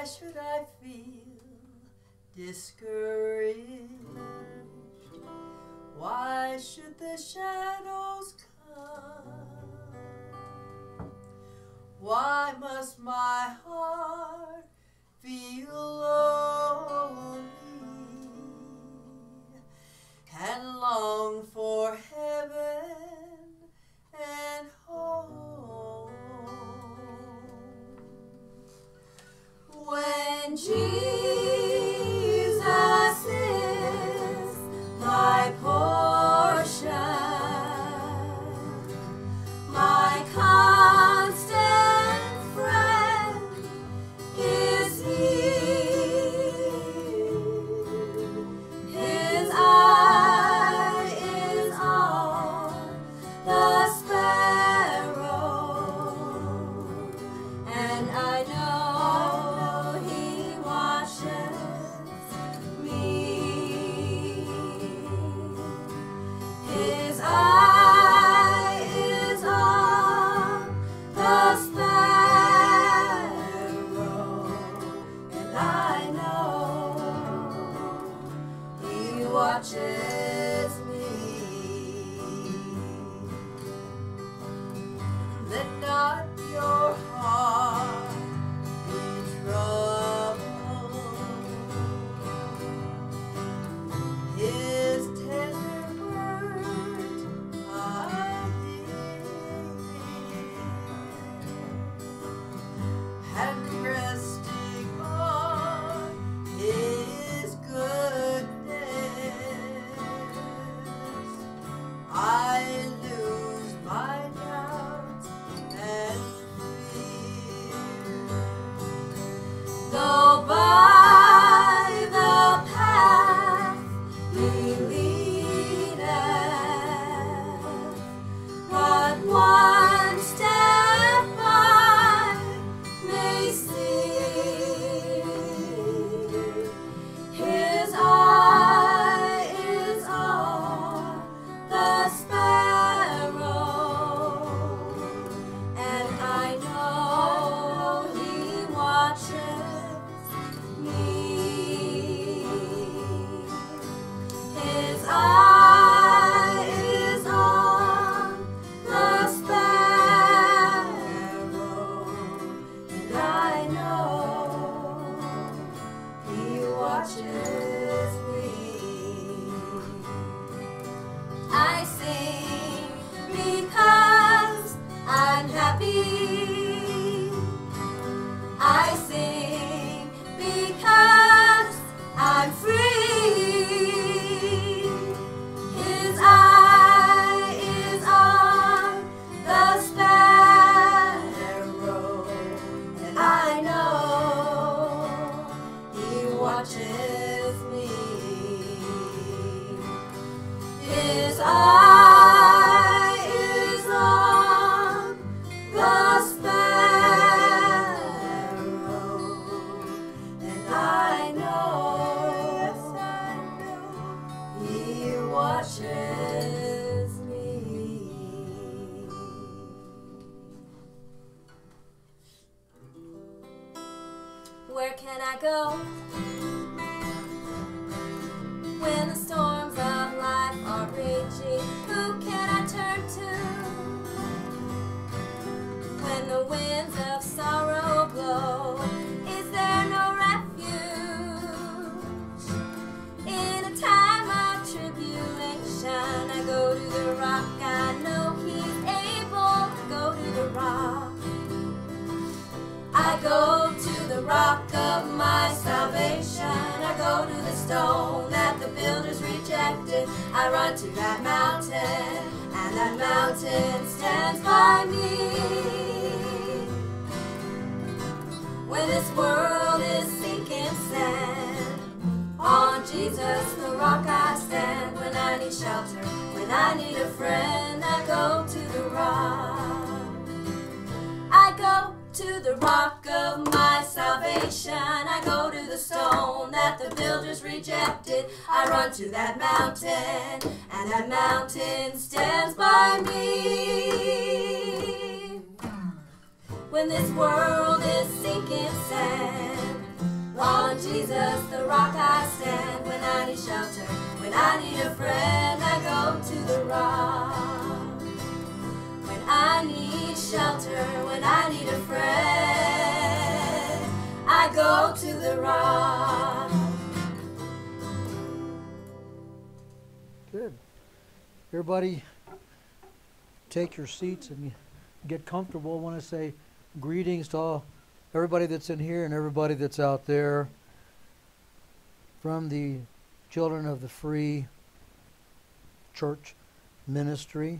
why should I feel discouraged? Why should the shadows come? Why must my heart feel lonely and long for heaven and home? When Jesus is my portion, my constant friend is He. His eye is on the sparrow, and I know when this world is sinking sand. On Jesus, the rock I stand. When I need shelter, when I need a friend, I go to the rock. When I need shelter, when I need a friend, I go to the rock. Good. Everybody take your seats and get comfortable. I want to say greetings to all. Everybody that's in here and everybody that's out there from the Children of the Free Church Ministry.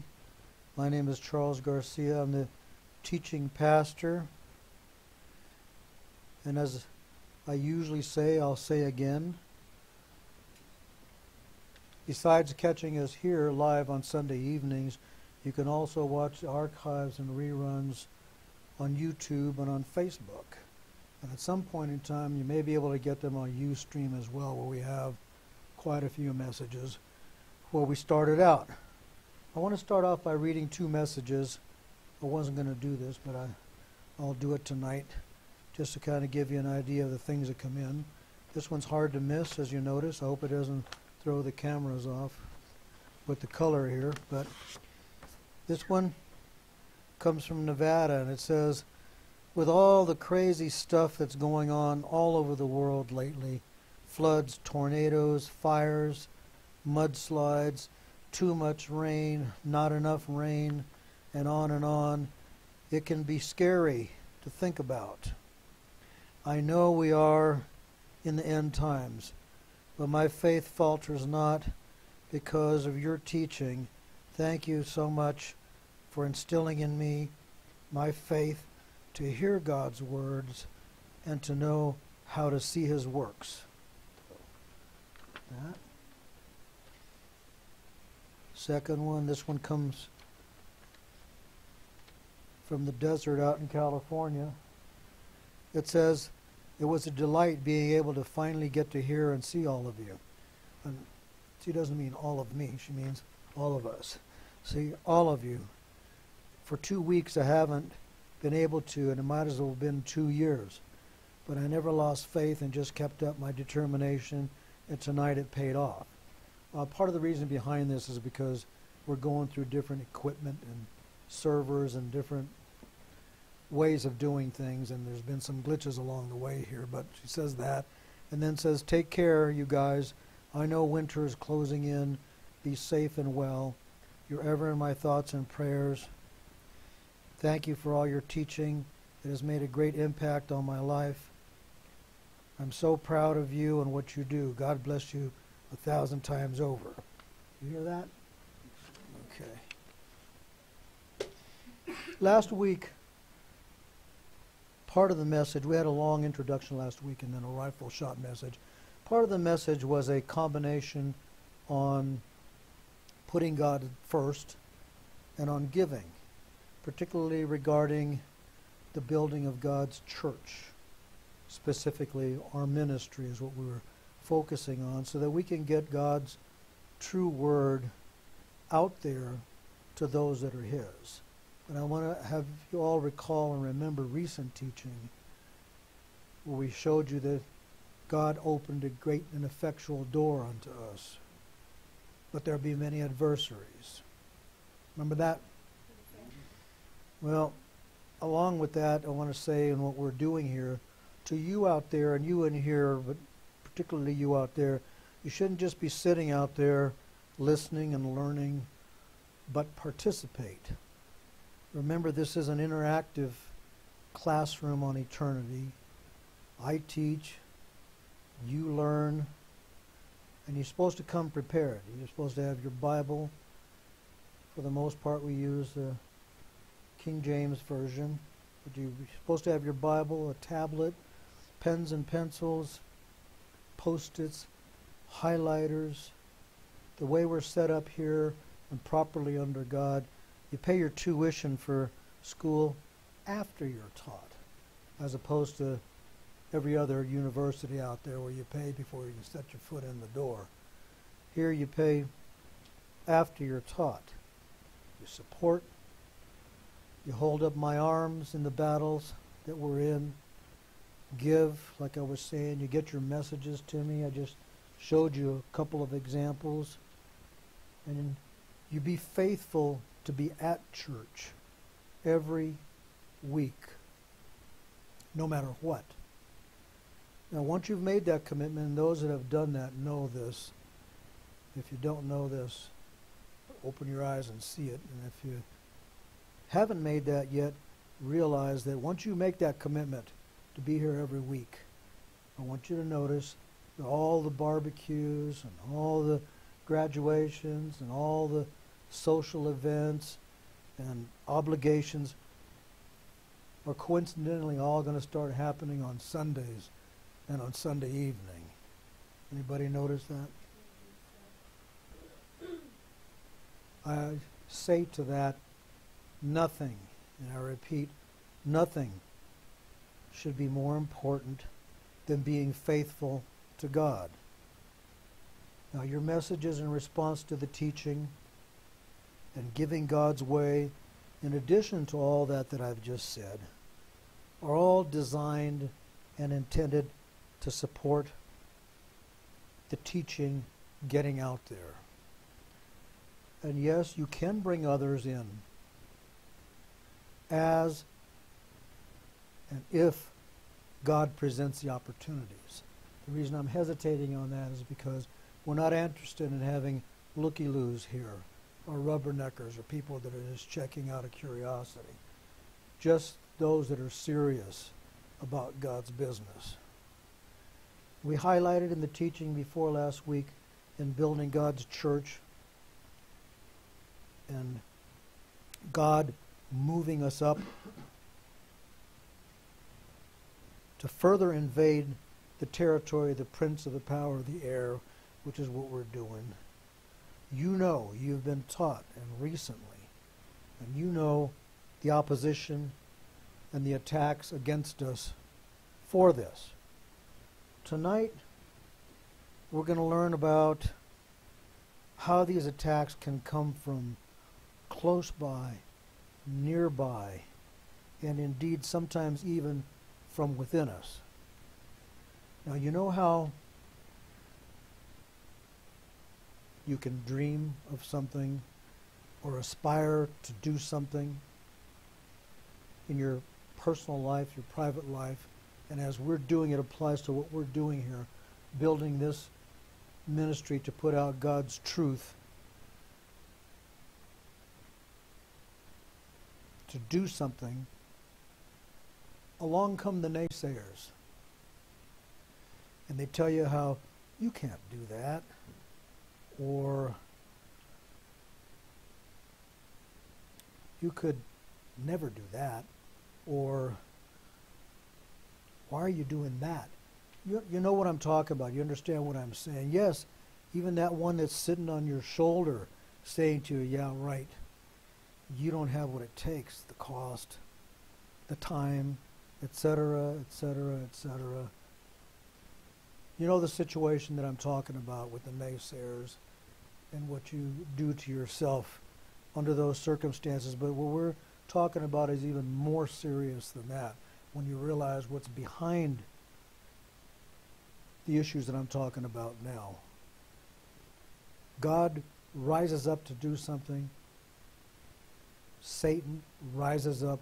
My name is Charles Garcia. I'm the teaching pastor. And as I usually say, I'll say again, besides catching us here live on Sunday evenings, you can also watch archives and reruns on YouTube and on Facebook. And at some point in time, you may be able to get them on Ustream as well, where we have quite a few messages where we started out. I want to start off by reading two messages. I wasn't going to do this, but I'll do it tonight just to kind of give you an idea of the things that come in. This one's hard to miss, as you notice. I hope it doesn't throw the cameras off with the color here, but this one comes from Nevada, and it says, with all the crazy stuff that's going on all over the world lately, floods, tornadoes, fires, mudslides, too much rain, not enough rain, and on, it can be scary to think about. I know we are in the end times, but my faith falters not because of your teaching. Thank you so much for instilling in me my faith to hear God's words and to know how to see his works. That. Second one, this one comes from the desert out in California. It says, it was a delight being able to finally get to hear and see all of you. And she doesn't mean all of me, she means all of us. See, all of you. For 2 weeks I haven't been able to, and it might as well have been 2 years. But I never lost faith and just kept up my determination, and tonight it paid off. Part of the reason behind this is because we're going through different equipment and servers and different ways of doing things, and there's been some glitches along the way here, but she says that. And then says, take care, you guys. I know winter is closing in. Be safe and well. You're ever in my thoughts and prayers. Thank you for all your teaching. It has made a great impact on my life. I'm so proud of you and what you do. God bless you 1,000 times over. You hear that? Okay. Last week, part of the message, we had a long introduction last week and then a rifle shot message. Part of the message was a combination on putting God first and on giving, particularly regarding the building of God's church. Specifically, our ministry is what we were focusing on, so that we can get God's true word out there to those that are his. And I want to have you all recall and remember recent teaching where we showed you that God opened a great and effectual door unto us, but there be many adversaries. Remember that? Well, along with that, I want to say, and what we're doing here, to you out there and you in here, but particularly you out there, you shouldn't just be sitting out there listening and learning, but participate. Remember, this is an interactive classroom on eternity. I teach, you learn, and you're supposed to come prepared. You're supposed to have your Bible. For the most part, we use the King James Version, but you're supposed to have your Bible, a tablet, pens and pencils, Post-its, highlighters. The way we're set up here and properly under God, you pay your tuition for school after you're taught, as opposed to every other university out there where you pay before you set your foot in the door. Here you pay after you're taught. You support. You hold up my arms in the battles that we're in. give, like I was saying, you get your messages to me. I just showed you a couple of examples. And you be faithful to be at church every week, no matter what. Now, once you've made that commitment, and those that have done that know this. If you don't know this, open your eyes and see it. And if you haven't made that yet, realize that once you make that commitment to be here every week, I want you to notice that all the barbecues and all the graduations and all the social events and obligations are coincidentally all going to start happening on Sundays and on Sunday evening. Anybody notice that? I say to that, nothing, and I repeat, nothing should be more important than being faithful to God. Now, your messages in response to the teaching and giving God's way, in addition to all that I've just said, are all designed and intended to support the teaching getting out there. And yes, you can bring others in as and if God presents the opportunities. The reason I'm hesitating on that is because we're not interested in having looky-loos here, or rubberneckers, or people that are just checking out of curiosity. Just those that are serious about God's business. We highlighted in the teaching before last week in building God's church and God moving us up to further invade the territory of the prince of the power of the air, which is what we're doing. You know, you've been taught, and recently, and you know the opposition and the attacks against us for this. Tonight, we're going to learn about how these attacks can come from close by, nearby, and indeed sometimes even from within us. Now, you know how you can dream of something or aspire to do something in your personal life, your private life, and as we're doing, it applies to what we're doing here, building this ministry to put out God's truth, to do something. Along come the naysayers, and they tell you how you can't do that, or you could never do that, or why are you doing that? You know what I'm talking about. You understand what I'm saying. Yes, even that one that's sitting on your shoulder saying to you, yeah, right, you don't have what it takes, the cost, the time, etc., etc., etc. You know the situation that I'm talking about with the naysayers and what you do to yourself under those circumstances. But what we're talking about is even more serious than that when you realize what's behind the issues that I'm talking about now. God rises up to do something. Satan rises up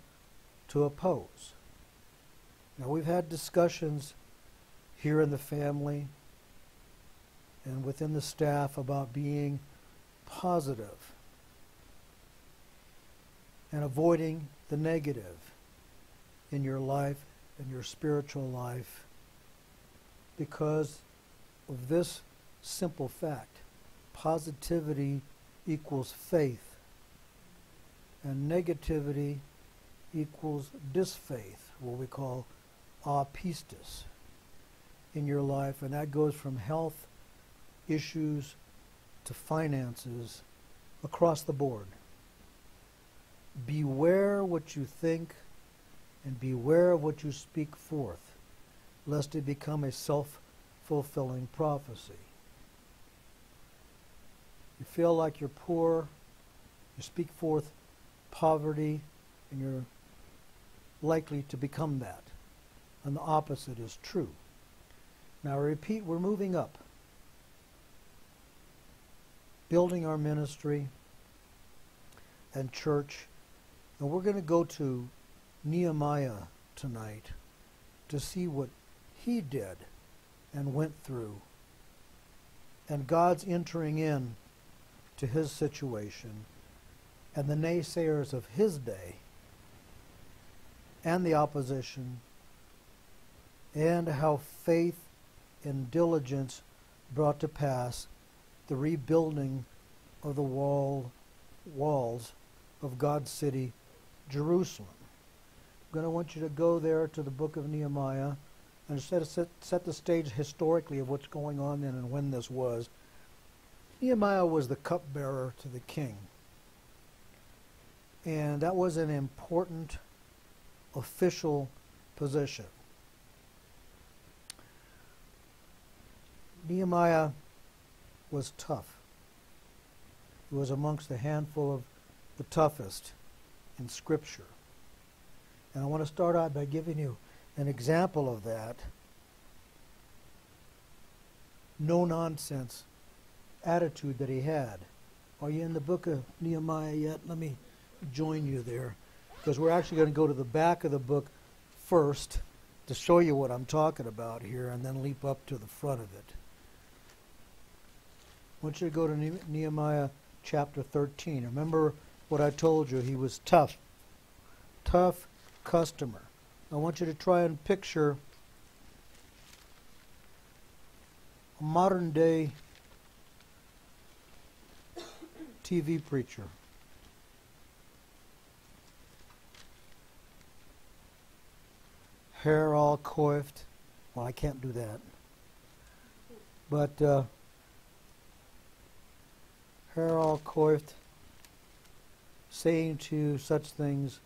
to oppose. Now, we've had discussions here in the family and within the staff about being positive and avoiding the negative in your life and your spiritual life because of this simple fact. Positivity equals faith, and negativity equals disfaith, what we call apistis, in your life, and that goes from health issues to finances across the board. Beware what you think and beware of what you speak forth, lest it become a self-fulfilling prophecy. You feel like you're poor, you speak forth poverty, and you're likely to become that. and the opposite is true. Now, I repeat, we're moving up, building our ministry and church, and we're going to go to Nehemiah tonight to see what he did and went through, and God's entering in to his situation, and the naysayers of his day, and the opposition, and how faith and diligence brought to pass the rebuilding of the walls of God's city, Jerusalem. I'm going to want you to go there to the book of Nehemiah and set the stage historically of what's going on then and when this was. Nehemiah was the cupbearer to the king, and that was an important official position. Nehemiah was tough. He was amongst a handful of the toughest in Scripture. And I want to start out by giving you an example of that no-nonsense attitude that he had. Are you in the book of Nehemiah yet? Let me join you there, because we're actually going to go to the back of the book first to show you what I'm talking about here, and then leap up to the front of it. I want you to go to Nehemiah chapter 13. Remember what I told you. He was tough. Tough customer. I want you to try and picture a modern day TV preacher. Hair all coiffed. Well, I can't do that. But hair all coiffed, saying to you such things,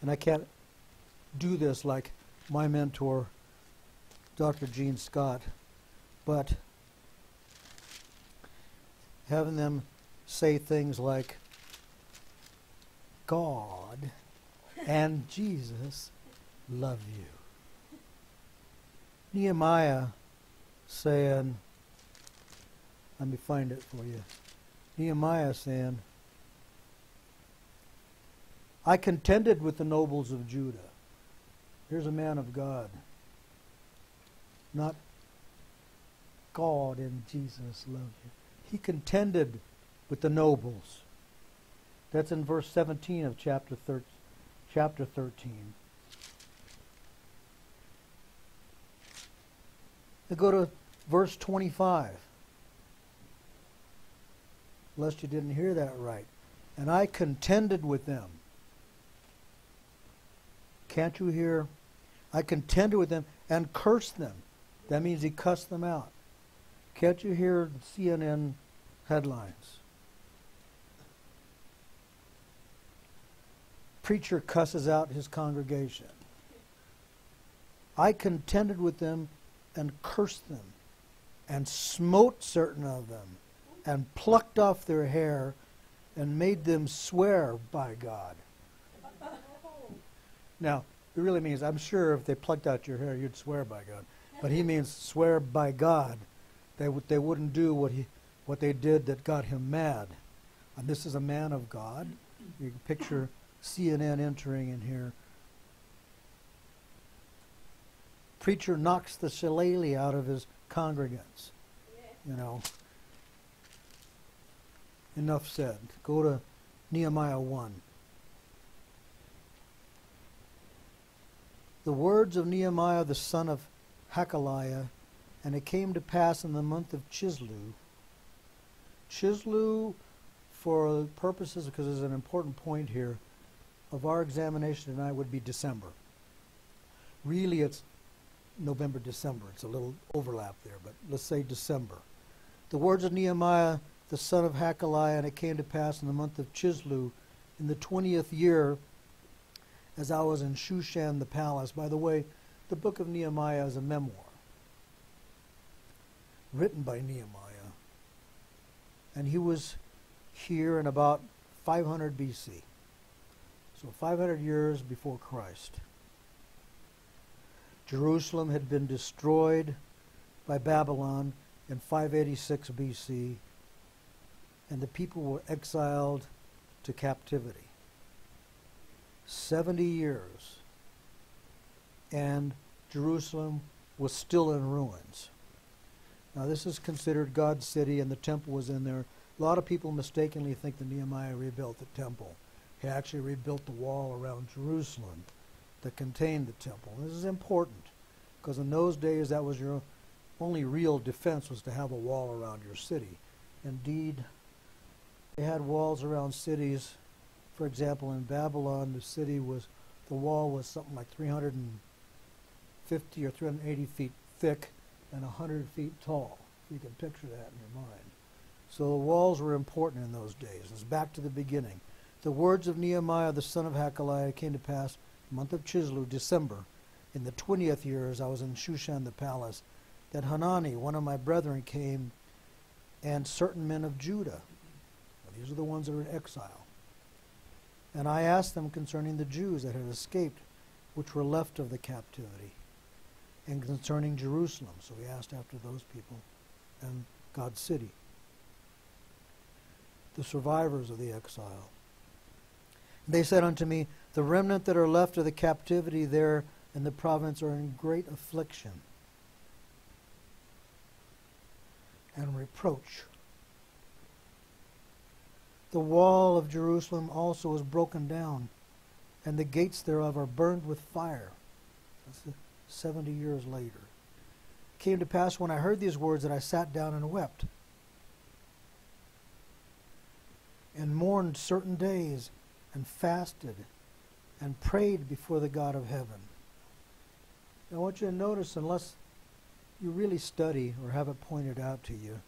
and I can't do this like my mentor, Dr. Gene Scott, but having them say things like God and Jesus love you. Nehemiah saying, let me find it for you. Nehemiah saying, I contended with the nobles of Judah. Here's a man of God. Not God and Jesus love you. He contended with the nobles. That's in verse 17 of chapter 13. Now go to verse 25. Unless you didn't hear that right. And I contended with them. Can't you hear? I contended with them and cursed them. That means he cussed them out. Can't you hear the CNN headlines? Preacher cusses out his congregation. I contended with them and cursed them and smote certain of them and plucked off their hair and made them swear by God. Now, it really means, I'm sure if they plucked out your hair, you'd swear by God. But he means swear by God. They wouldn't do what they did that got him mad. And this is a man of God. You can picture CNN entering in here. Preacher knocks the shillelagh out of his congregants. You know. Enough said. Go to Nehemiah 1. The words of Nehemiah the son of Hakaliah, and it came to pass in the month of Chislu. Chislu, for purposes, because there's an important point here, of our examination tonight would be December. Really it's November, December. It's a little overlap there, but let's say December. The words of Nehemiah the son of Hakaliah, and it came to pass in the month of Chislu, in the 20th year, as I was in Shushan the palace. By the way, the book of Nehemiah is a memoir written by Nehemiah. And he was here in about 500 BC. So 500 years before Christ. Jerusalem had been destroyed by Babylon in 586 BC, and the people were exiled to captivity. 70 years, and Jerusalem was still in ruins. Now this is considered God's city, and the temple was in there. A lot of people mistakenly think that Nehemiah rebuilt the temple. He actually rebuilt the wall around Jerusalem that contained the temple. This is important, because in those days that was your only real defense, was to have a wall around your city. Indeed, they had walls around cities. For example, in Babylon, the wall was something like 350 or 380 feet thick and 100 feet tall. You can picture that in your mind. So the walls were important in those days. It's back to the beginning. The words of Nehemiah the son of Hakaliah came to pass the month of Chislu, December, in the 20th year, as I was in Shushan the palace, that Hanani, one of my brethren, came, and certain men of Judah. Well, these are the ones that are in exile. And I asked them concerning the Jews that had escaped, which were left of the captivity, and concerning Jerusalem. So we asked after those people and God's city, the survivors of the exile. And they said unto me, the remnant that are left of the captivity there in the province are in great affliction and reproach. The wall of Jerusalem also is broken down, and the gates thereof are burned with fire. That's 70 years later. It came to pass when I heard these words that I sat down and wept, and mourned certain days, and fasted, and prayed before the God of heaven. Now I want you to notice, unless you really study or have it pointed out to you,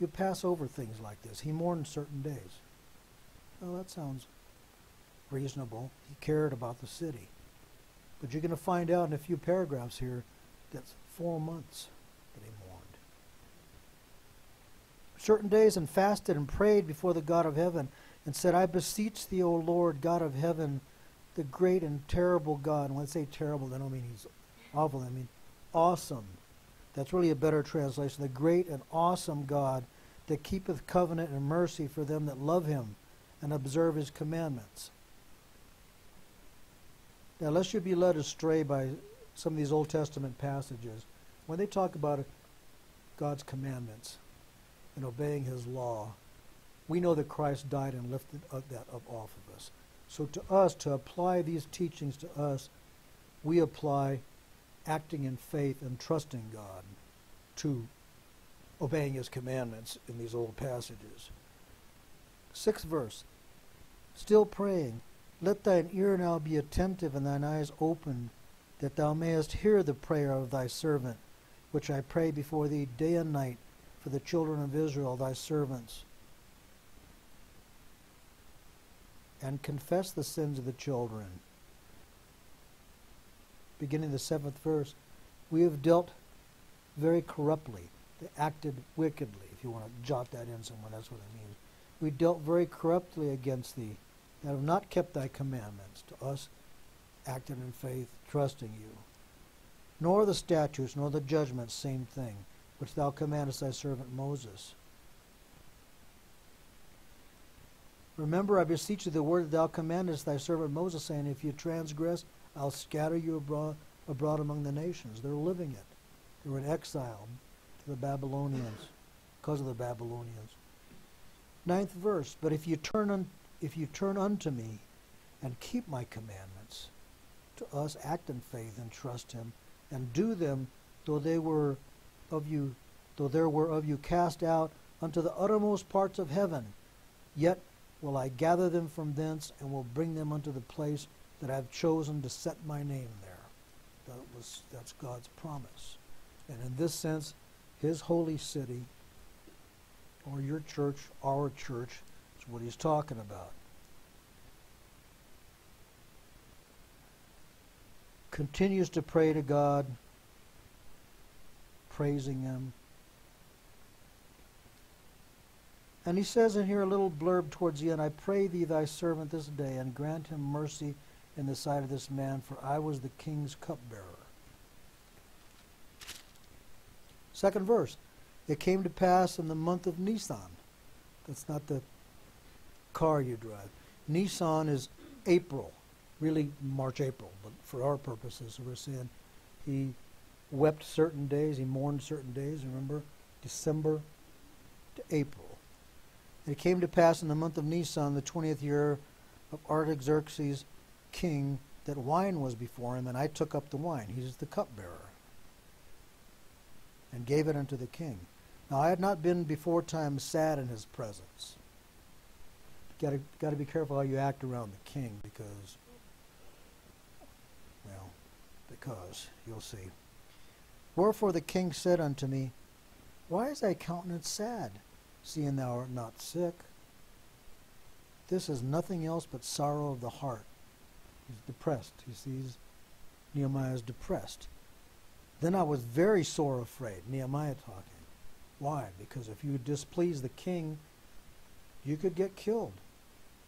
you pass over things like this. He mourned certain days. Well, that sounds reasonable. He cared about the city. But you're going to find out in a few paragraphs here that's 4 months that he mourned. Certain days, and fasted and prayed before the God of heaven, and said, I beseech thee, O Lord, God of heaven, the great and terrible God. And when I say terrible, I don't mean he's awful. I mean awesome. That's really a better translation. The great and awesome God, that keepeth covenant and mercy for them that love him and observe his commandments. Now, lest you be led astray by some of these Old Testament passages, when they talk about God's commandments and obeying his law, we know that Christ died and lifted that up off of us. So to us, to apply these teachings to us, we apply acting in faith and trusting God to obeying his commandments in these old passages. 6th verse, still praying, let thine ear now be attentive and thine eyes open, that thou mayest hear the prayer of thy servant, which I pray before thee day and night for the children of Israel, thy servants, and confess the sins of the children. Beginning the 7th verse, we have dealt very corruptly. They acted wickedly. If you want to jot that in somewhere, that's what it means. We dealt very corruptly against thee, that have not kept thy commandments. To us, acted in faith, trusting you. Nor the statutes, nor the judgments, same thing, which thou commandest thy servant Moses. Remember, I beseech thee, the word that thou commandest thy servant Moses, saying, if you transgress, I'll scatter you abroad among the nations. They're living it. They were in exile to the Babylonians, because of the Babylonians. 9th verse, but if you turn unto me and keep my commandments, to us act in faith and trust him, and do them, though there were of you cast out unto the uttermost parts of heaven, yet will I gather them from thence, and will bring them unto the place that I've chosen to set my name there. That's God's promise. And in this sense, his holy city, or your church, our church, is what he's talking about. Continues to pray to God, praising him. And he says in here a little blurb towards the end, I pray thee thy servant this day, and grant him mercy in the sight of this man, for I was the king's cupbearer. Second verse. It came to pass in the month of Nisan. That's not the car you drive. Nisan is April, really March, April. But for our purposes, we're saying he wept certain days, he mourned certain days. Remember, December to April. It came to pass in the month of Nisan, the 20th year of Artaxerxes king, that wine was before him, and I took up the wine. He's the cupbearer. And gave it unto the king. Now I had not been before time sad in his presence. Got to be careful how you act around the king, because, well, because you'll see. Wherefore the king said unto me, Why is thy countenance sad, seeing thou art not sick? This is nothing else but sorrow of the heart. He's depressed. He sees Nehemiah is depressed. Then I was very sore afraid, Nehemiah talking. Why? Because if you displease the king, you could get killed.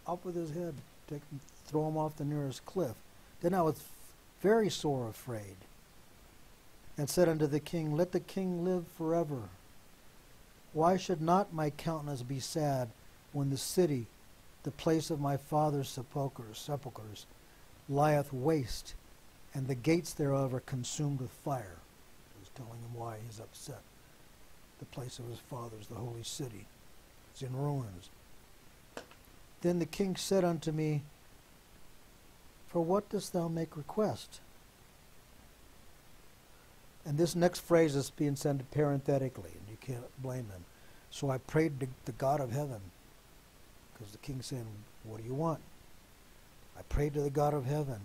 Up with his head, take him, throw him off the nearest cliff. Then I was very sore afraid, and said unto the king, Let the king live forever. Why should not my countenance be sad when the city, the place of my father's sepulchres, lieth waste, and the gates thereof are consumed with fire? He was telling him why he's upset. The place of his father's, the holy city, is in ruins. Then the king said unto me, For what dost thou make request? And this next phrase is being said parenthetically, and you can't blame him. So I prayed to the God of heaven, because the king's saying, What do you want? I prayed to the God of heaven,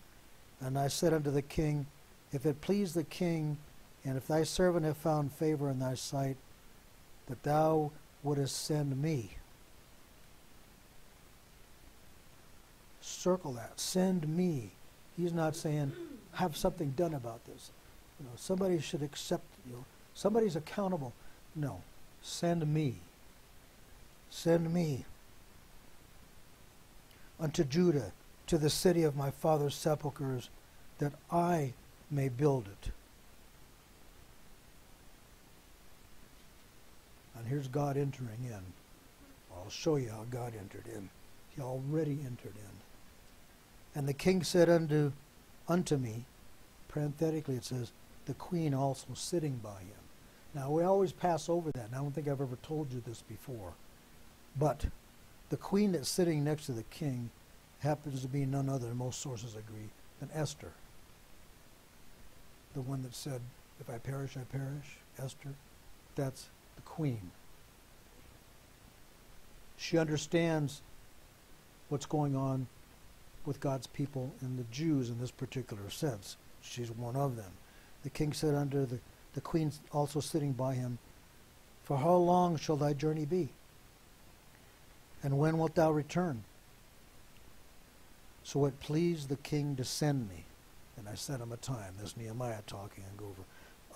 and I said unto the king, If it please the king, and if thy servant have found favor in thy sight, that thou wouldest send me. Circle that. Send me. He's not saying, Have something done about this. You know, somebody should accept, you know, somebody's accountable. No, send me. Send me unto Judah, to the city of my father's sepulchres, that I may build it. And here's God entering in. I'll show you how God entered in. He already entered in. And the king said unto me, parenthetically it says, the queen also sitting by him. Now, we always pass over that, and I don't think I've ever told you this before. But the queen that's sitting next to the king happens to be none other, most sources agree, than Esther. The one that said, If I perish, I perish, Esther. That's the queen. She understands what's going on with God's people and the Jews in this particular sense. She's one of them. The king said unto the queen also sitting by him, For how long shall thy journey be? And when wilt thou return? So it pleased the king to send me. And I set him a time. There's Nehemiah talking and go over.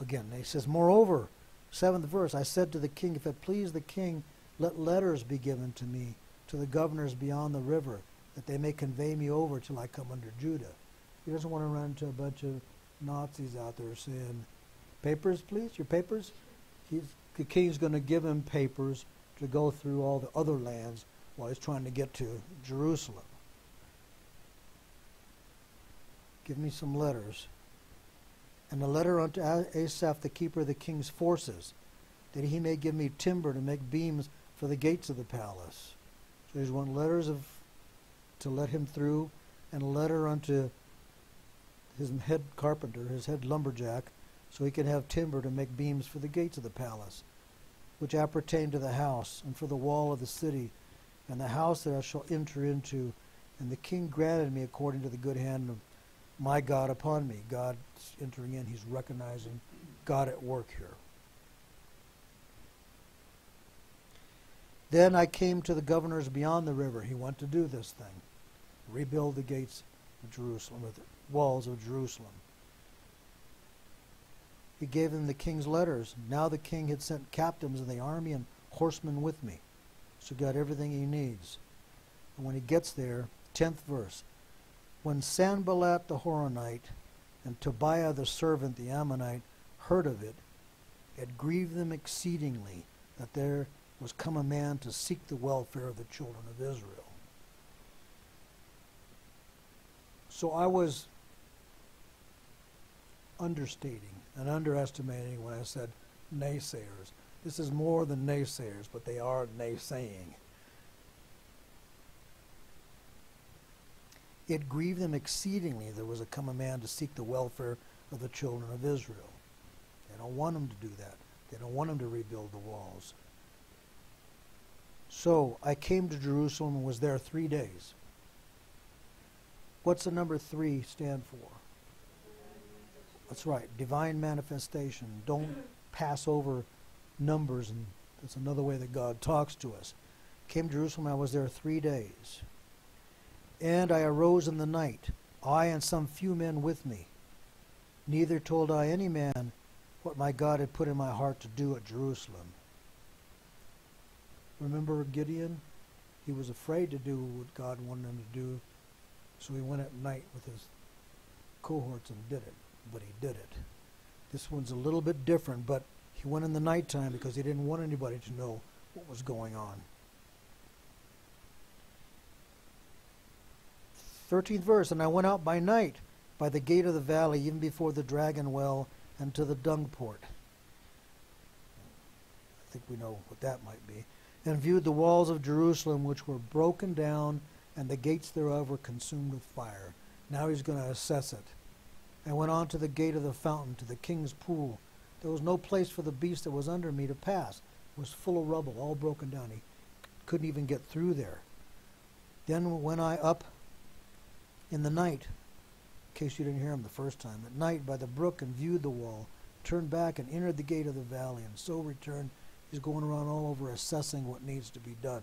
Again, he says, Moreover, 7th verse, I said to the king, If it please the king, let letters be given to me, to the governors beyond the river, that they may convey me over till I come under Judah. He doesn't want to run into a bunch of Nazis out there saying, Papers, please, your papers? The king's going to give him papers to go through all the other lands while he's trying to get to Jerusalem. Give me some letters. And a letter unto Asaph, the keeper of the king's forces, that he may give me timber to make beams for the gates of the palace. So he's wanting letters to let him through, and a letter unto his head carpenter, his head lumberjack, so he can have timber to make beams for the gates of the palace, which appertain to the house, and for the wall of the city, and the house that I shall enter into. And the king granted me according to the good hand of my God upon me. God's entering in. He's recognizing God at work here. Then I came to the governors beyond the river. He went to do this thing, rebuild the gates of Jerusalem, with walls of Jerusalem. He gave them the king's letters. Now the king had sent captains of the army and horsemen with me. So he got everything he needs. And when he gets there, 10th verse, when Sanballat the Horonite and Tobiah the servant, the Ammonite, heard of it, It grieved them exceedingly that there was come a man to seek the welfare of the children of Israel. So I was understating and underestimating when I said naysayers. This is more than naysayers, but they are naysaying. It grieved them exceedingly there was come a man to seek the welfare of the children of Israel. They don't want them to do that. They don't want them to rebuild the walls. So I came to Jerusalem and was there 3 days. What's the number 3 stand for? That's right, divine manifestation. Don't pass over numbers, and that's another way that God talks to us. Came to Jerusalem, I was there 3 days. And I arose in the night, I and some few men with me. Neither told I any man what my God had put in my heart to do at Jerusalem. Remember Gideon? He was afraid to do what God wanted him to do, so he went at night with his cohorts and did it, but he did it. This one's a little bit different, but he went in the nighttime because he didn't want anybody to know what was going on. 13th verse, and I went out by night by the gate of the valley, even before the dragon well and to the dung port. I think we know what that might be. And viewed the walls of Jerusalem, which were broken down, and the gates thereof were consumed with fire. Now he's going to assess it. I went on to the gate of the fountain, to the king's pool. There was no place for the beast that was under me to pass. It was full of rubble, all broken down. He couldn't even get through there. Then went I up in the night, in case you didn't hear him the first time, at night by the brook and viewed the wall, turned back and entered the gate of the valley, and so returned. He's going around all over assessing what needs to be done.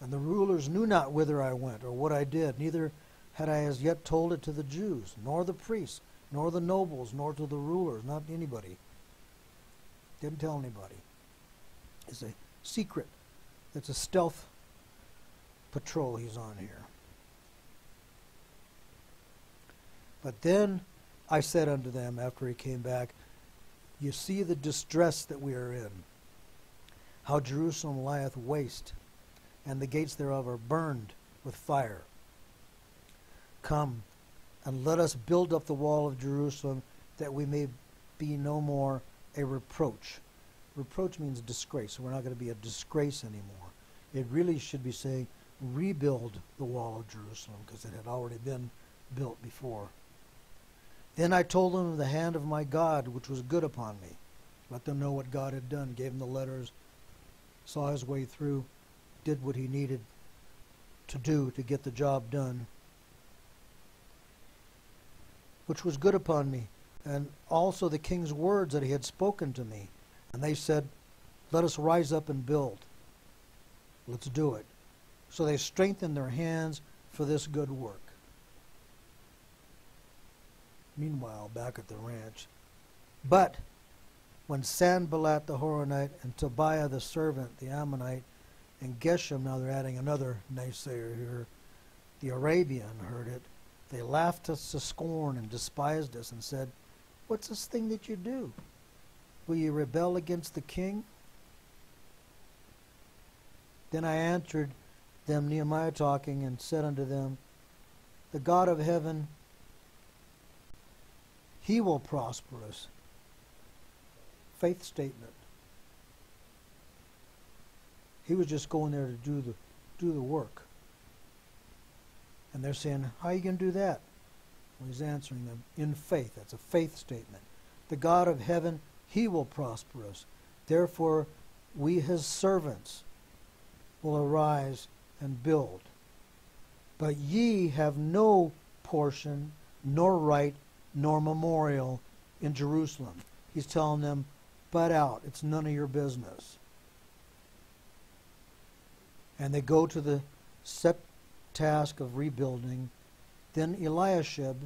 And the rulers knew not whither I went or what I did, neither had I as yet told it to the Jews, nor the priests, nor the nobles, nor to the rulers, not anybody. Didn't tell anybody. It's a secret. It's a stealth patrol he's on here. But then I said unto them, after he came back, you see the distress that we are in, how Jerusalem lieth waste, and the gates thereof are burned with fire. Come, and let us build up the wall of Jerusalem, that we may be no more a reproach. Reproach means disgrace, so we're not going to be a disgrace anymore. It really should be saying, rebuild the wall of Jerusalem, because it had already been built before. Then I told them of the hand of my God, which was good upon me. Let them know what God had done, gave them the letters, saw his way through, did what he needed to do to get the job done, which was good upon me, and also the king's words that he had spoken to me. And they said, let us rise up and build. Let's do it. So they strengthened their hands for this good work. Meanwhile, back at the ranch. But when Sanballat the Horonite and Tobiah the servant, the Ammonite, and Geshem, now they're adding another naysayer here, the Arabian, heard it, they laughed us to scorn and despised us and said, what's this thing that you do? Will you rebel against the king? Then I answered them, Nehemiah talking, and said unto them, the God of heaven, he will prosper us. Faith statement. He was just going there to do the work. And they're saying, how are you going to do that? Well, he's answering them in faith. That's a faith statement. The God of heaven, he will prosper us. Therefore, we his servants will arise and build. But ye have no portion, nor right, nor memorial in Jerusalem. He's telling them, butt out. It's none of your business. And they go to the set task of rebuilding. Then Eliashib,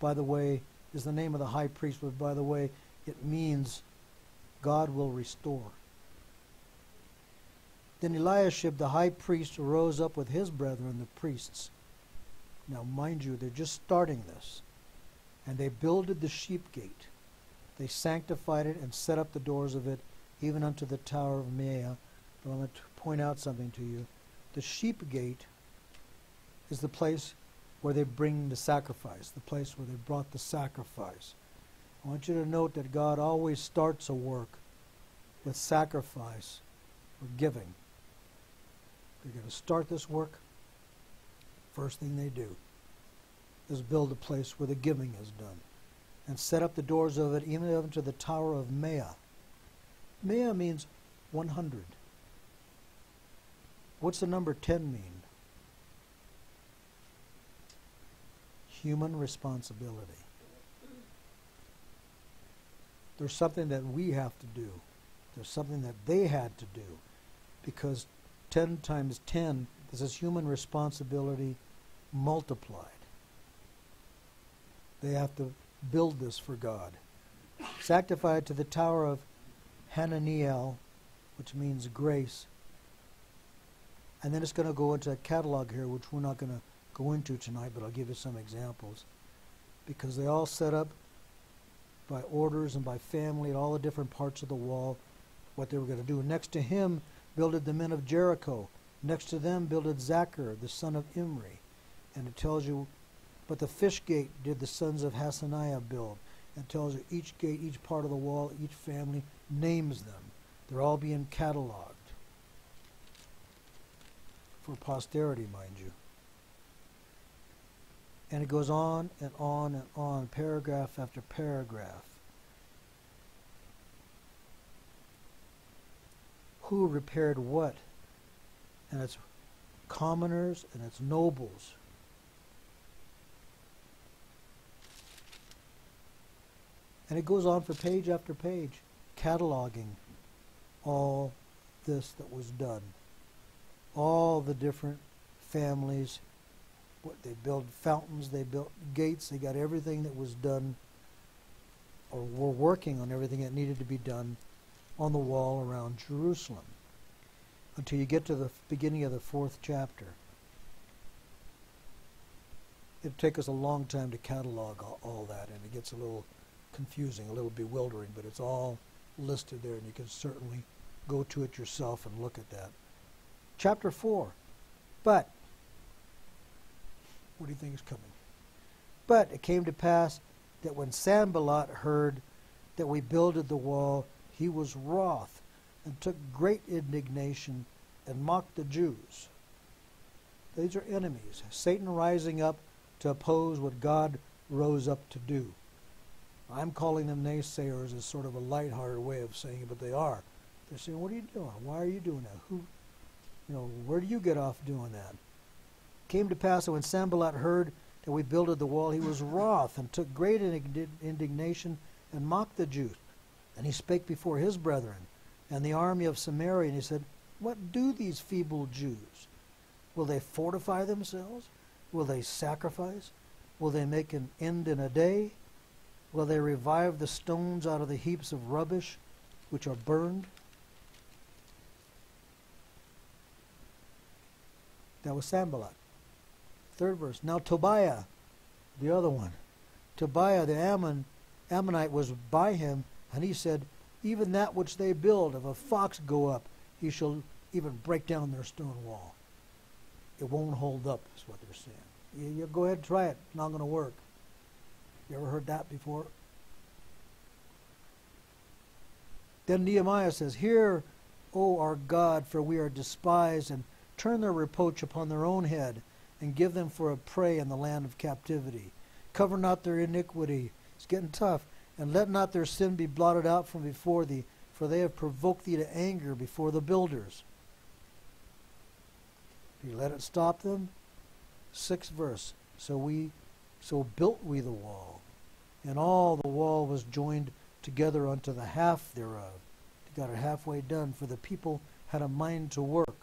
by the way, is the name of the high priest, but by the way, it means God will restore. Then Eliashib, the high priest, rose up with his brethren, the priests. Now, mind you, they're just starting this. And they builded the sheep gate. They sanctified it and set up the doors of it, even unto the tower of Mea. But I'm going to point out something to you. The sheep gate is the place where they bring the sacrifice, the place where they brought the sacrifice. I want you to note that God always starts a work with sacrifice or giving. They're going to start this work. First thing they do is build a place where the giving is done, and set up the doors of it, even unto the tower of Mea. Mea means 100. What's the number 10 mean? Human responsibility. There's something that we have to do. There's something that they had to do. Because 10 times 10, this is human responsibility multiplied. They have to build this for God. Sanctified to the tower of Hananiel, which means grace. And then it's going to go into a catalog here, which we're not going to go into tonight, but I'll give you some examples. Because they all set up by orders and by family at all the different parts of the wall what they were going to do. Next to him builded the men of Jericho. Next to them builded Zachar, the son of Imri. And it tells you, but the fish gate did the sons of Hassaniah build. It tells you each gate, each part of the wall, each family names them. They're all being cataloged. For posterity, mind you. And it goes on and on and on, paragraph after paragraph. Who repaired what? And it's commoners and it's nobles. And it goes on for page after page, cataloging all this that was done. All the different families, what they built, fountains, they built gates, they got everything that was done, or were working on everything that needed to be done on the wall around Jerusalem, until you get to the beginning of the 4th chapter. It'd take us a long time to catalog all that, and it gets a little confusing, a little bewildering, but it's all listed there, and you can certainly go to it yourself and look at that. Chapter 4, but, what do you think is coming? But it came to pass that when Sanballat heard that we builded the wall, he was wroth and took great indignation and mocked the Jews. These are enemies, Satan rising up to oppose what God rose up to do. I'm calling them naysayers as sort of a lighthearted way of saying it, but they are. They're saying, what are you doing? Why are you doing that? Who, you know, where do you get off doing that? Came to pass that when Sanballat heard that we builded the wall, he was wroth and took great indignation and mocked the Jews. And he spake before his brethren and the army of Samaria, and he said, what do these feeble Jews? Will they fortify themselves? Will they sacrifice? Will they make an end in a day? Will they revive the stones out of the heaps of rubbish which are burned? That was Sanballat. 3rd verse. Now Tobiah, the other one, Tobiah the Ammonite was by him, and he said, even that which they build, if a fox go up, he shall even break down their stone wall. It won't hold up, is what they're saying. You go ahead and try it. It's not going to work. You ever heard that before? Then Nehemiah says, hear, O our God, for we are despised, and turn their reproach upon their own head, and give them for a prey in the land of captivity. Cover not their iniquity. It's getting tough. And let not their sin be blotted out from before thee, for they have provoked thee to anger before the builders. If you let it stop them. 6th verse. So built we the wall, and all the wall was joined together unto the half thereof. They got it halfway done, for the people had a mind to work.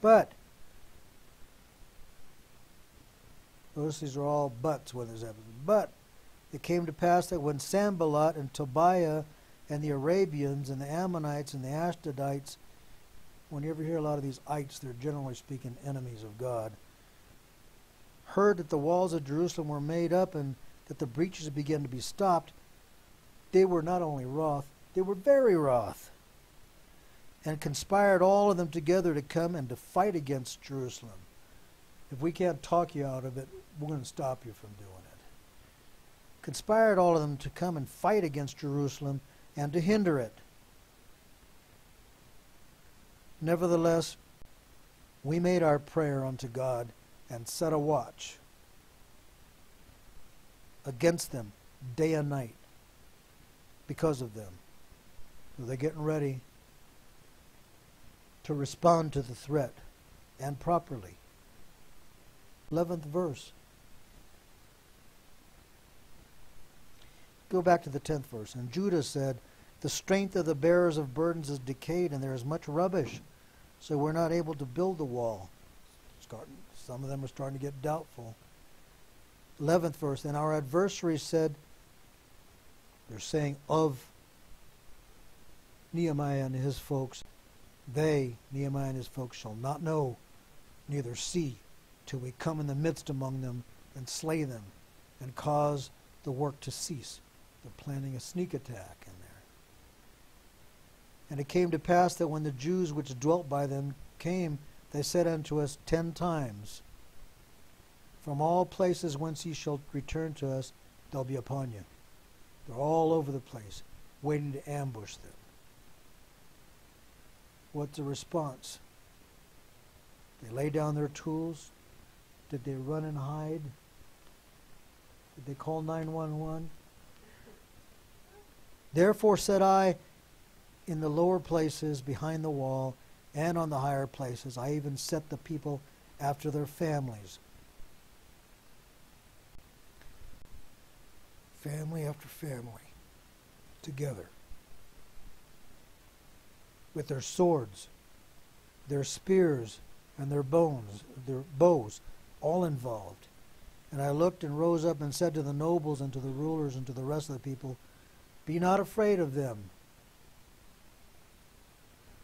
But, notice these are all buts when this happens. But it came to pass that when Sanballat and Tobiah and the Arabians and the Ammonites and the Ashdodites, when you ever hear a lot of these ites, they're generally speaking enemies of God, heard that the walls of Jerusalem were made up, and that the breaches began to be stopped, they were not only wroth, they were very wroth, and conspired all of them together to come and to fight against Jerusalem. If we can't talk you out of it, we're going to stop you from doing it. Conspired all of them to come and fight against Jerusalem and to hinder it. Nevertheless, we made our prayer unto God and set a watch against them day and night because of them. So they're getting ready to respond to the threat, and properly. 11th verse. Go back to the 10th verse. And Judah said, the strength of the bearers of burdens is decayed, and there is much rubbish, so we're not able to build the wall. Some of them are starting to get doubtful. 11th verse. And our adversaries said, they're saying of Nehemiah and his folks, they, Nehemiah and his folks, shall not know, neither see, till we come in the midst among them and slay them and cause the work to cease. They're planning a sneak attack in there. And it came to pass that when the Jews which dwelt by them came, they said unto us 10 times, from all places whence ye shall return to us, they'll be upon you. They're all over the place, waiting to ambush them. What's the response? They lay down their tools. Did they run and hide? Did they call 911? Therefore said I, in the lower places behind the wall and on the higher places, I even set the people after their families. Family after family, together, with their swords, their spears, and their bows, all involved. And I looked and rose up and said to the nobles and to the rulers and to the rest of the people, be not afraid of them.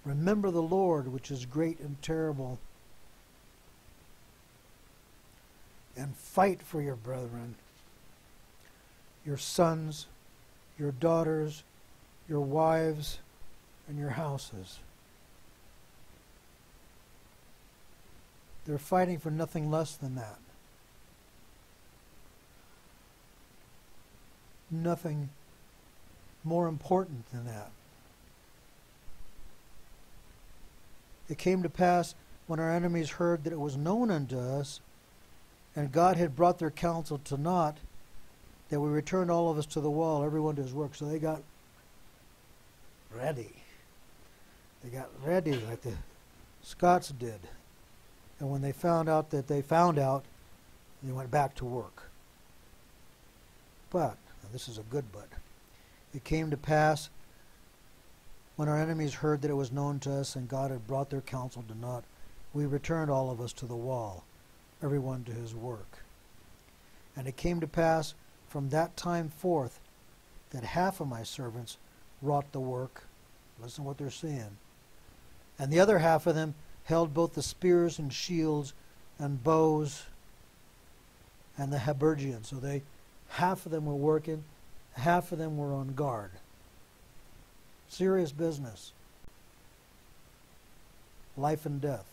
Remember the Lord, which is great and terrible, and fight for your brethren, your sons, your daughters, your wives, and your houses. They're fighting for nothing less than that. Nothing more important than that. It came to pass when our enemies heard that it was known unto us, and God had brought their counsel to naught, that we returned all of us to the wall, everyone to his work. So they got ready. They got ready like the Scots did. And when they found out that they found out, they went back to work. But, and this is a good but, it came to pass when our enemies heard that it was known to us and God had brought their counsel to naught, we returned all of us to the wall, everyone to his work. And it came to pass from that time forth that half of my servants wrought the work, listen to what they're saying, and the other half of them held both the spears and shields and bows and the habergeon. So they, half of them were working, half of them were on guard. Serious business. Life and death.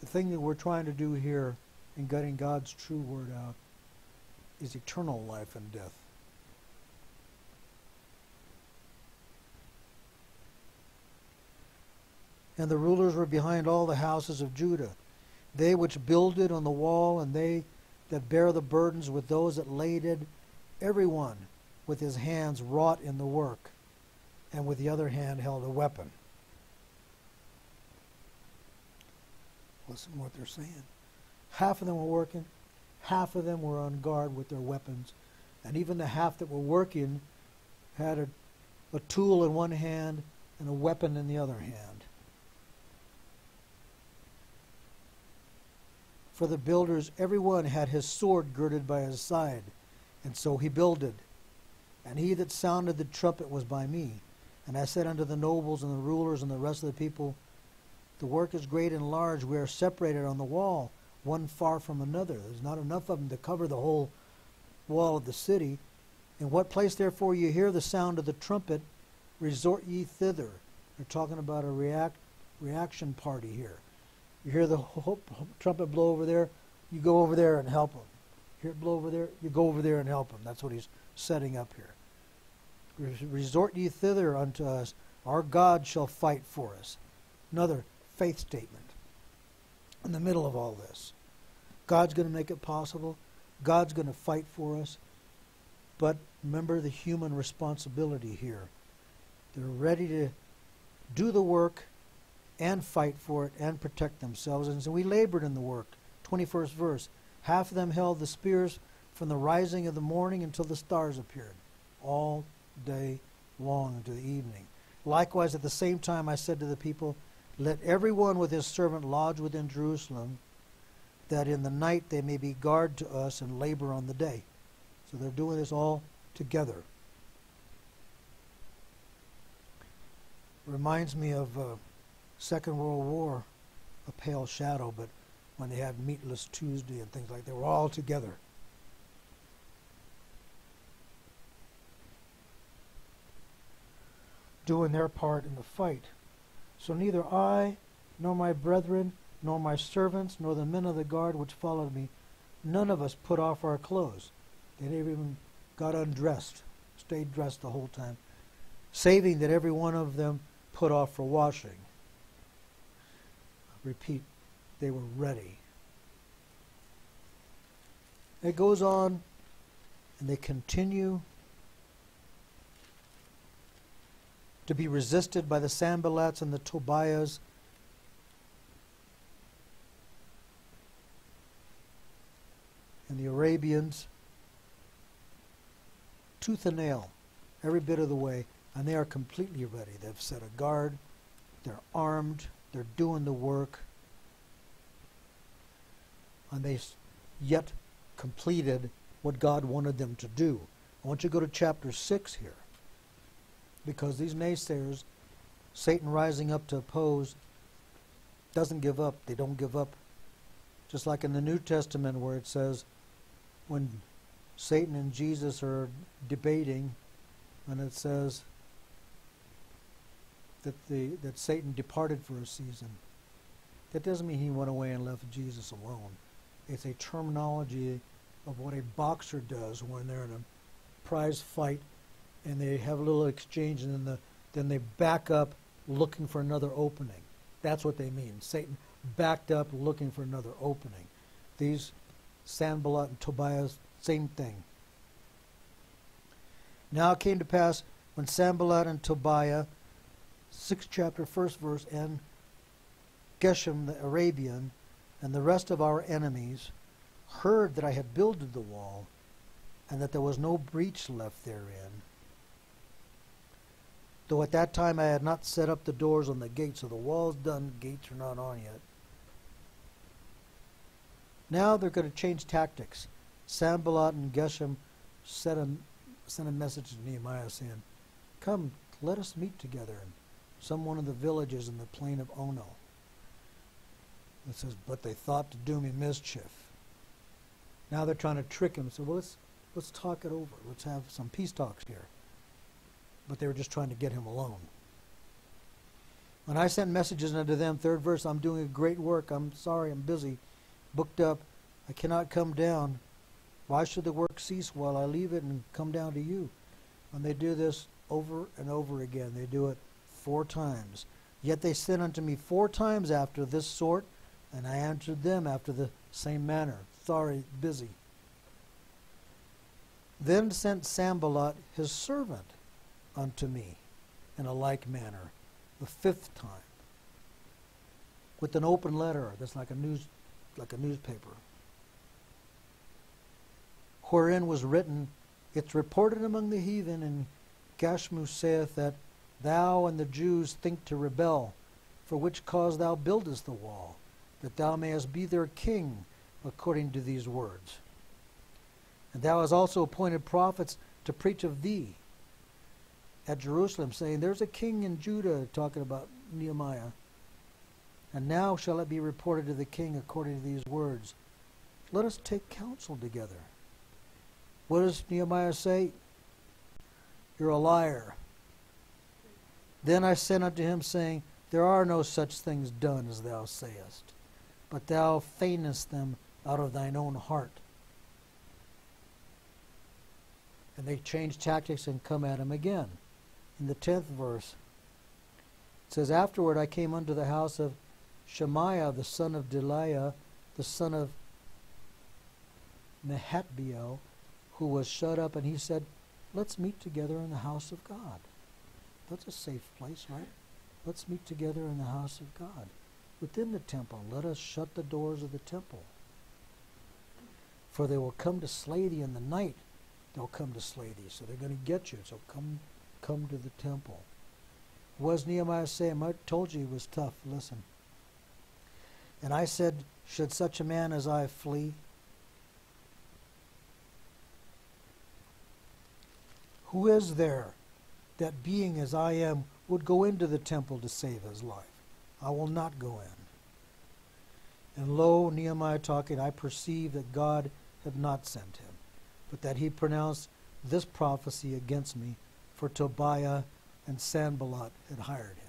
The thing that we're trying to do here in getting God's true word out is eternal life and death. And the rulers were behind all the houses of Judah, they which builded on the wall, and they that bare the burdens with those that laid it, everyone with his hands wrought in the work, and with the other hand held a weapon. Listen to what they're saying. Half of them were working, half of them were on guard with their weapons, and even the half that were working had a tool in one hand and a weapon in the other hand. For the builders, every one had his sword girded by his side, and so he builded. And he that sounded the trumpet was by me. And I said unto the nobles and the rulers and the rest of the people, The work is great and large. We are separated on the wall, one far from another. There's not enough of them to cover the whole wall of the city. In what place, therefore, you hear the sound of the trumpet, resort ye thither. They're talking about a reaction party here. You hear the trumpet blow over there, you go over there and help them. Hear it blow over there, you go over there and help them. That's what he's setting up here. Resort ye thither unto us. Our God shall fight for us. Another faith statement in the middle of all this. God's going to make it possible. God's going to fight for us. But remember the human responsibility here. They're ready to do the work and fight for it and protect themselves. And so we labored in the work. 21st verse. Half of them held the spears from the rising of the morning until the stars appeared, all day long into the evening. Likewise, at the same time, I said to the people, let everyone with his servant lodge within Jerusalem, that in the night they may be guard to us and labor on the day. So they're doing this all together. Reminds me of Second World War, a pale shadow, but when they had Meatless Tuesday and things like that, they were all together. Doing their part in the fight. So neither I, nor my brethren, nor my servants, nor the men of the guard which followed me, none of us put off our clothes. They never even got undressed, stayed dressed the whole time, saving that every one of them put off for washing. I repeat, they were ready. It goes on, and they continue to be resisted by the Sanballats and the Tobiahs. And the Arabians, tooth and nail, every bit of the way, and they are completely ready. They've set a guard, they're armed, they're doing the work, and they yet completed what God wanted them to do. I want you to go to chapter 6 here, because these naysayers, Satan rising up to oppose, doesn't give up. They don't give up. Just like in the New Testament where it says, when Satan and Jesus are debating, and it says that Satan departed for a season. That doesn't mean he went away and left Jesus alone. It's a terminology of what a boxer does when they're in a prize fight and they have a little exchange, and then they back up looking for another opening. That's what they mean. Satan backed up looking for another opening. These Sanballat and Tobiah, same thing. Now it came to pass when Sanballat and Tobiah, 6th chapter, 1st verse, and Geshem the Arabian and the rest of our enemies heard that I had builded the wall and that there was no breach left therein, though at that time I had not set up the doors on the gates. So the wall's done, gates are not on yet. Now they're going to change tactics. Sanballat and Geshem sent a message to Nehemiah saying, come, let us meet together in some one of the villages in the plain of Ono. It says, but they thought to do me mischief. Now they're trying to trick him. So well, let's talk it over. Let's have some peace talks here. But they were just trying to get him alone. When I sent messages unto them, 3rd verse, I'm doing a great work. I'm sorry, I'm busy, booked up. I cannot come down. Why should the work cease while I leave it and come down to you? And they do this over and over again. They do it 4 times. Yet they sent unto me 4 times after this sort, and I answered them after the same manner. Sorry, busy. Then sent Sanballat his servant unto me in a like manner, the 5th time, with an open letter that's like a newspaper, wherein was written, it's reported among the heathen, and Gashmu saith that thou and the Jews think to rebel, for which cause thou buildest the wall, that thou mayest be their king, according to these words. And thou hast also appointed prophets to preach of thee at Jerusalem, saying, there's a king in Judah, talking about Nehemiah. And now shall it be reported to the king according to these words. Let us take counsel together. What does Nehemiah say? You're a liar. Then I sent unto him, saying, There are no such things done as thou sayest, but thou feignest them out of thine own heart. And they change tactics and come at him again. In the 10th verse, it says, Afterward I came unto the house of Shemaiah, the son of Delaiah, the son of Nehatbiel, who was shut up, and he said, Let's meet together in the house of God. That's a safe place, right? Let's meet together in the house of God. Within the temple, let us shut the doors of the temple. For they will come to slay thee in the night. They'll come to slay thee, so they're going to get you. So come to the temple. What does Nehemiah say? I told you he was tough. Listen. And I said, Should such a man as I flee? Who is there that being as I am would go into the temple to save his life? I will not go in. And lo, Nehemiah talking, I perceived that God had not sent him, but that he pronounced this prophecy against me, for Tobiah and Sanballat had hired him.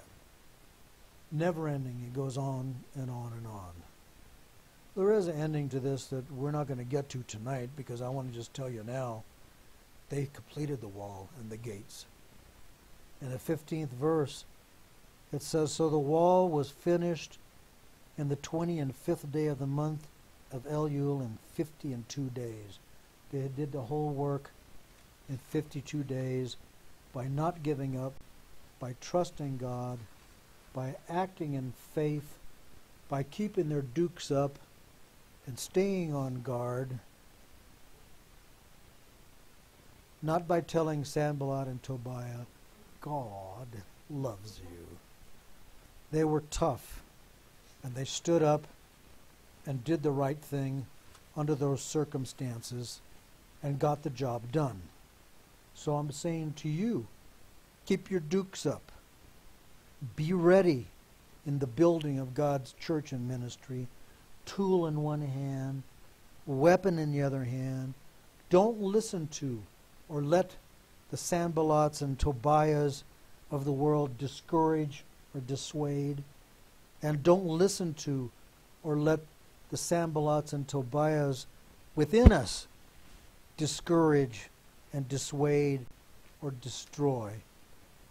Never ending, it goes on and on and on. There is an ending to this that we're not going to get to tonight, because I want to just tell you now, they completed the wall and the gates. In the 15th verse, it says, So the wall was finished in the 25th day of the month of Elul in 52 days. They did the whole work in 52 days by not giving up, by trusting God, by acting in faith, by keeping their dukes up and staying on guard, not by telling Sanballat and Tobiah, God loves you. They were tough, and they stood up and did the right thing under those circumstances and got the job done. So I'm saying to you, keep your dukes up. Be ready in the building of God's church and ministry. Tool in one hand, weapon in the other hand. Don't listen to or let the Sanballats and Tobiahs of the world discourage or dissuade. And don't listen to or let the Sanballats and Tobiahs within us discourage and dissuade or destroy.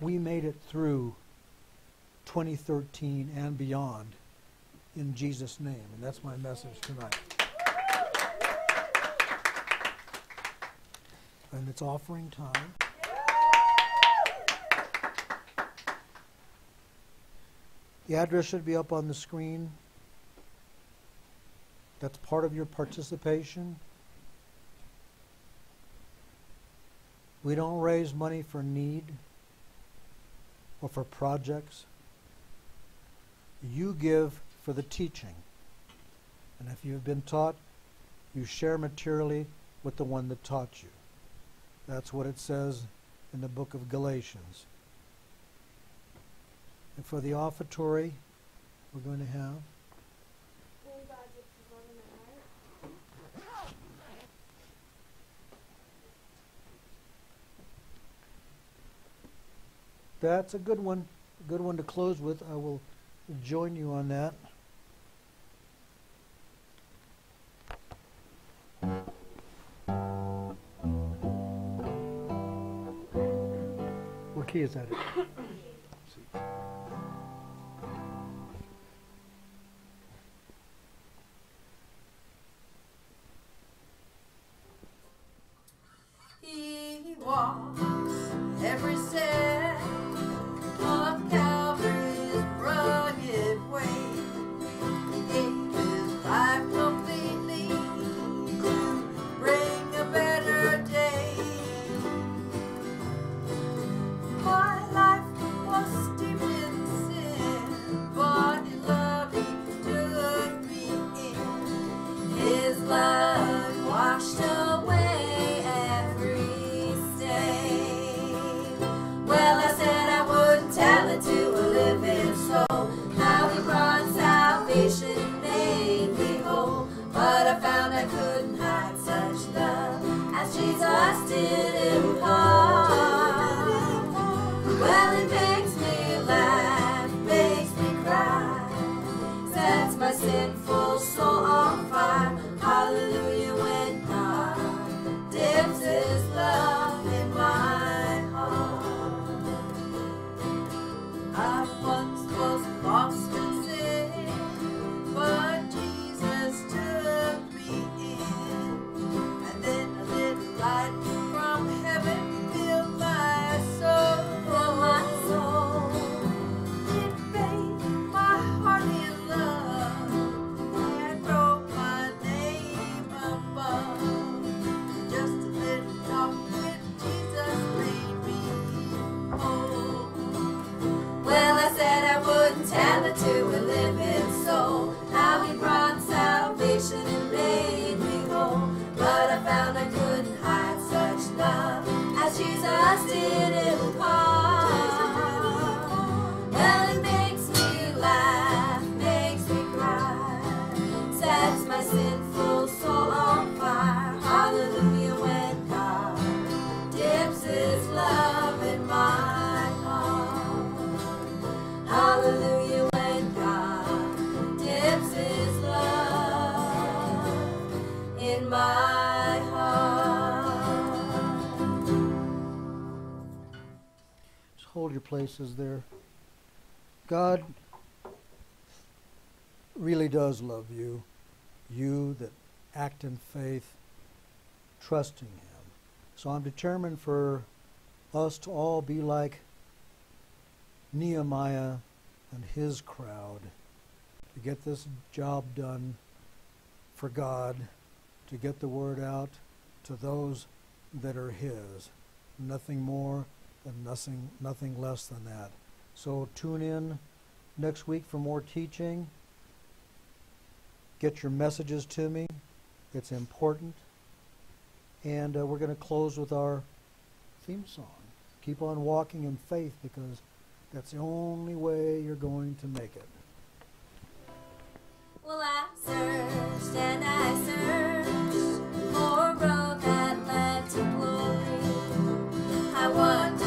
We made it through 2013 and beyond in Jesus' name. And that's my message tonight. And it's offering time. The address should be up on the screen. That's part of your participation. We don't raise money for need or for projects. You give for the teaching. And if you've been taught, you share materially with the one that taught you. That's what it says in the book of Galatians. And for the offertory, we're going to have that's a good one to close with. I will join you on that. What key is that? He walks every step of Calvary's rugged way. He gave his life completely to bring a better day. My life was deep in sin, but his love, he took me in. His blood washed away. Well, I said I wouldn't tell it to a living soul. Now he runs out. Places there. God really does love you, you that act in faith, trusting Him. So I'm determined for us to all be like Nehemiah and his crowd, to get this job done for God, to get the word out to those that are His. Nothing more and nothing less than that. So tune in next week for more teaching. Get your messages to me. It's important. And we're going to close with our theme song. Keep on walking in faith, because that's the only way you're going to make it. Well, I searched and I searched for a road that led to glory. I wondered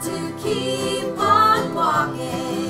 to keep on walking.